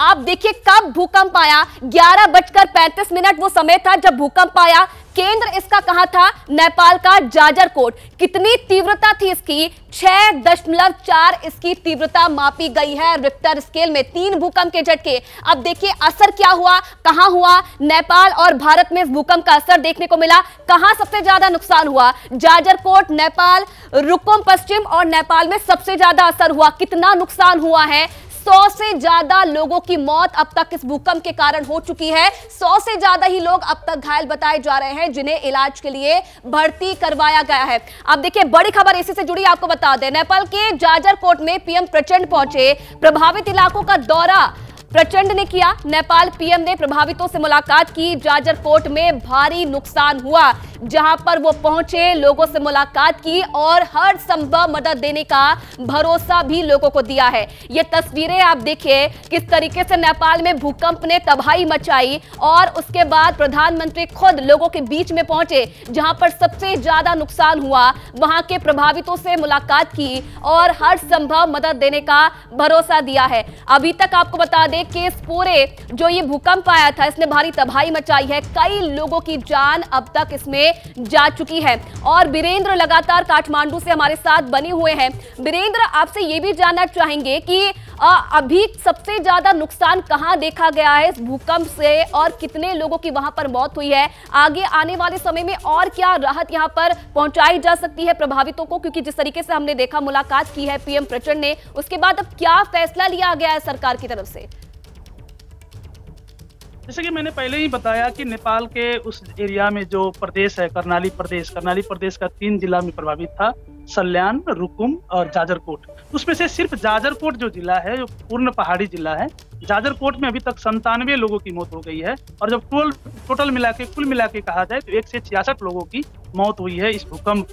आप देखिए कब भूकंप आया, 11:35 वो समय था जब भूकंप आया। केंद्र इसका कहा था नेपाल का जाजरकोट। कितनी तीव्रता थी इसकी? 6.4 इसकी तीव्रता मापी गई है रिक्टर स्केल में। 3 भूकंप के झटके। अब देखिए असर क्या हुआ, कहां हुआ। नेपाल और भारत में इस भूकंप का असर देखने को मिला। कहां सबसे ज्यादा नुकसान हुआ? जाजरकोट, नेपाल, रुकुम पश्चिम और नेपाल में सबसे ज्यादा असर हुआ। कितना नुकसान हुआ है? 100 से ज्यादा लोगों की मौत अब तक इस भूकंप के कारण हो चुकी है। 100 से ज्यादा ही लोग अब तक घायल बताए जा रहे हैं, जिन्हें इलाज के लिए भर्ती करवाया गया है। अब देखिए बड़ी खबर इसी से जुड़ी आपको बता दें, नेपाल के जाजरकोट में पीएम प्रचंड पहुंचे। प्रभावित इलाकों का दौरा प्रचंड ने किया। नेपाल पीएम ने प्रभावितों से मुलाकात की। जाजरकोट में भारी नुकसान हुआ, जहां पर वो पहुंचे, लोगों से मुलाकात की और हर संभव मदद देने का भरोसा भी लोगों को दिया है। ये तस्वीरें आप देखिए किस तरीके से नेपाल में भूकंप ने तबाही मचाई और उसके बाद प्रधानमंत्री खुद लोगों के बीच में पहुंचे, जहां पर सबसे ज्यादा नुकसान हुआ। वहां के प्रभावितों से मुलाकात की और हर संभव मदद देने का भरोसा दिया है। अभी तक आपको बता दें कि इस पूरे जो ये भूकंप आया था, इसने भारी तबाही मचाई है। कई लोगों की जान अब तक इसमें जा चुकी है। और वीरेंद्र लगातार काठमांडू से हमारे साथ बने हुए हैं। वीरेंद्र, आपसे ये भी जानना चाहेंगे कि अभी सबसे ज्यादा नुकसान कहां देखा गया है इस भूकंप से और कितने लोगों की वहां पर मौत हुई है। आगे आने वाले समय में और क्या राहत यहां पर पहुंचाई जा सकती है प्रभावितों को, क्योंकि जिस तरीके से हमने देखा मुलाकात की है पीएम प्रचंड ने, उसके बाद अब क्या फैसला लिया गया है सरकार की तरफ से? जैसे कि मैंने पहले ही बताया कि नेपाल के उस एरिया में जो प्रदेश है कर्नाली प्रदेश का 3 जिला में प्रभावित था, सल्यान, रुकुम और जाजरकोट। उसमें से सिर्फ जाजरकोट जो जिला है, जो पूर्ण पहाड़ी जिला है, जाजरकोट में अभी तक 97 लोगों की मौत हो गई है। और जब कुल मिला के कहा जाए तो 166 लोगों की मौत हुई है इस भूकंप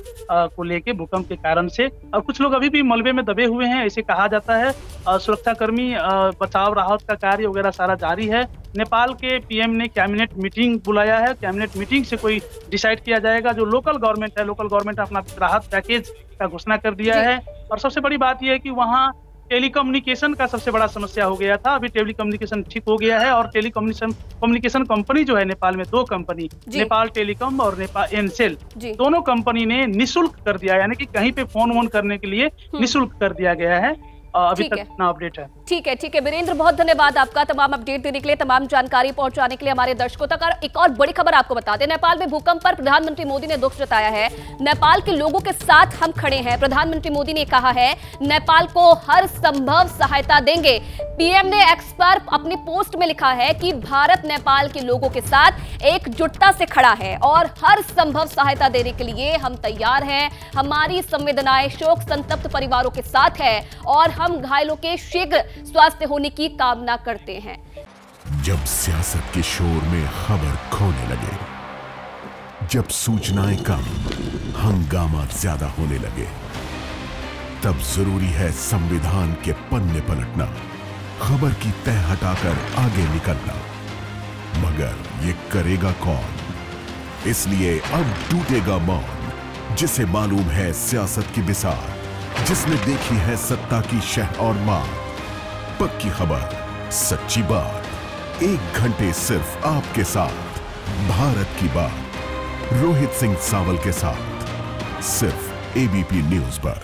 को लेके, भूकंप के कारण से। और कुछ लोग अभी भी मलबे में दबे हुए हैं, ऐसे कहा जाता है। सुरक्षाकर्मी, बचाव राहत का कार्य वगैरह सारा जारी है। नेपाल के पीएम ने कैबिनेट मीटिंग बुलाया है। कैबिनेट मीटिंग से कोई डिसाइड किया जाएगा। जो लोकल गवर्नमेंट है, लोकल गवर्नमेंट अपना राहत पैकेज का घोषणा कर दिया है। और सबसे बड़ी बात यह है कि वहाँ टेलीकम्युनिकेशन का सबसे बड़ा समस्या हो गया था। अभी टेलीकम्युनिकेशन ठीक हो गया है। और टेलीकम्युनिकेशन कंपनी जो है नेपाल में 2 कंपनी, नेपाल टेलीकॉम और नेपाल एनसेल, दोनों कंपनी ने निःशुल्क कर दिया, यानी कि कहीं पे फोन वोन करने के लिए निःशुल्क कर दिया गया है। अभी तक इतना अपडेट है। ठीक है वीरेंद्र, बहुत धन्यवाद आपका तमाम अपडेट देने के लिए, तमाम जानकारी पहुंचाने के लिए हमारे दर्शकों तक। और एक और बड़ी खबर आपको बता दें, नेपाल में भूकंप पर प्रधानमंत्री मोदी ने दुख जताया है। नेपाल के लोगों के साथ हम खड़े हैं, प्रधानमंत्री मोदी ने कहा है नेपाल को हर संभव सहायता देंगे। पीएम ने एक्स पर अपनी पोस्ट में लिखा है कि भारत नेपाल के लोगों के साथ एकजुटता से खड़ा है और हर संभव सहायता देने के लिए हम तैयार हैं। हमारी संवेदनाएं शोक संतप्त परिवारों के साथ है और हम घायलों के शीघ्र स्वास्थ्य होने की कामना करते हैं। जब सियासत के शोर में खबर खोने लगे, जब सूचनाएं कम, हंगामा ज्यादा होने लगे, तब जरूरी है संविधान के पन्ने पलटना, खबर की तह हटाकर आगे निकलना। मगर ये करेगा कौन? इसलिए अब टूटेगा मौन जिसे मालूम है सियासत की विसार, जिसने देखी है सत्ता की शह और मार। पक्की खबर, सच्ची बात, 1 घंटे सिर्फ आपके साथ। भारत की बात रोहित सिंह सावल के साथ, सिर्फ एबीपी न्यूज पर।